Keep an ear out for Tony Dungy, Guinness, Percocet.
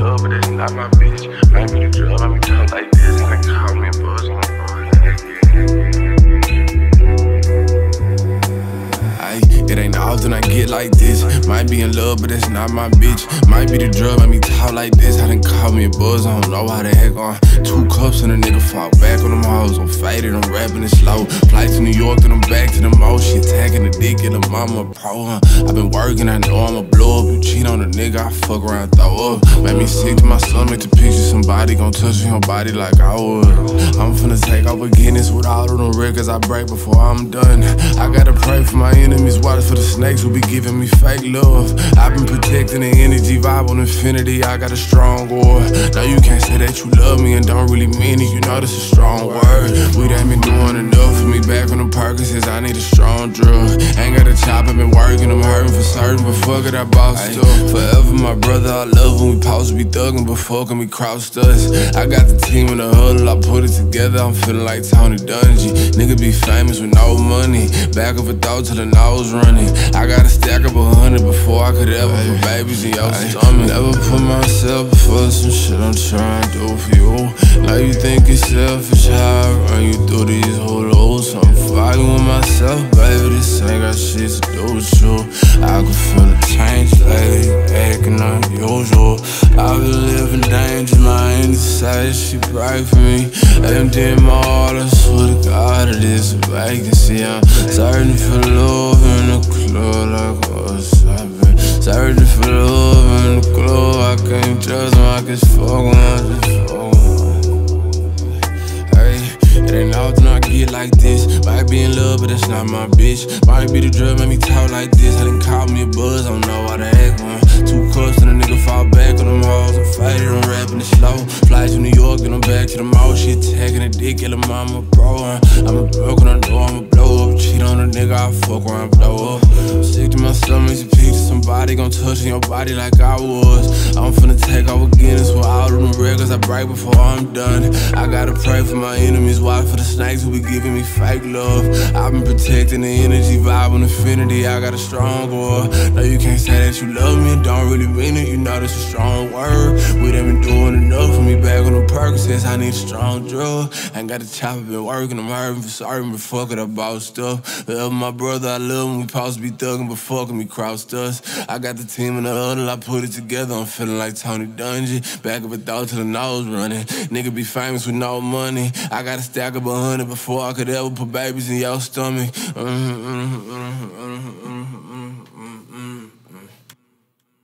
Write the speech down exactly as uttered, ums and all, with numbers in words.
club, but that's not my bitch. I ain't finna drug, I be drunk like this. And they call me a buzz on the boy. It ain't often I get like this. Might be in love, but that's not my bitch. Might be the drug, make me talk like this. I done called me a buzz, I don't know how the heck on. Two cups and a nigga fall back on them hoes. I'm faded, I'm rapping it slow. Flight to New York, then I'm back to the mo. She attacking the dick and the mama a pro, huh? I been working, I know I'ma blow up. You cheat on a nigga, I fuck around, throw up. Made me sick to my stomach to picture somebody gon' touch your body like I would. I'm finna take over Guinness with all of them records I break before I'm done. I gotta pray for my enemies, watch for the snakes who be giving me fake love. I've been protecting the energy, vibe on infinity, I got a strong war. Now you can't say that you love me and don't really mean it, you know this a strong word. We done been doing enough for me, back on the Percocets, I need a strong drug. Ain't got a chop, I've been working, I'm hurting for certain, but fuck it, I bossed up. Forever my brother, I love him, we supposed to be thuggin', but fuckin' we crossed us. I got the team in the huddle, I put it together, I'm feeling like Tony Dungy. Nigga be famous with no money, back of a throw till the nose running. I gotta stack up a hundred before I could ever put babies in your stomach. Never put myself before some shit I'm trying to do for you. Now you think it's selfish how I run you through these holes. I'm fighting with myself, baby, this ain't got shit to do with you. I can feel the change lately, acting unusual. I've been living danger, my inside she bright for me. Empty in my heart, I swear to God it is a vacancy. I'm searching for love in the club like us. I've been searching for love in the club, I can't trust them, I can't fuck them, I just fuck. It ain't often I get like this. Might be in love, but that's not my bitch. Might be the drug, make me talk like this. I done called me a buzz, I don't know how to act one. Two cups and a nigga fall back on them hoes. I'm faded, I'm rapping it slow. Fly to New York, then I'm back to the mall. She attacking the dick, and the mama bro. Huh? I'm a broken, I know I'ma blow up. Cheat on a nigga, I fuck around, blow up. I'm sick to my stomach, you picture somebody gon' touch your body like I was. I'm finna take over Guinness with all of them records I break before I'm done. I gotta pray for my enemies, watch for the snakes who be giving me fake love. I've been protecting the energy, vibe on infinity, I got a strong war. Now you can't say that you love me, don't really mean it, you know this a strong word. We done been doing enough for me, back on the Percocets, I need a strong drug. Ain't got a chop, I've been working, I'm hurting for certain, but fuck it, I bought stuff. Love my brother, I love him, we supposed to be thugging, but fucking we crossed us. I got the team in the huddle, I put it together, I'm feeling like Tony Dungy. Back up a thought till the nose running, nigga be famous with no money. I gotta stack up a hundred before I could ever put babies in your stomach. Mm-hmm.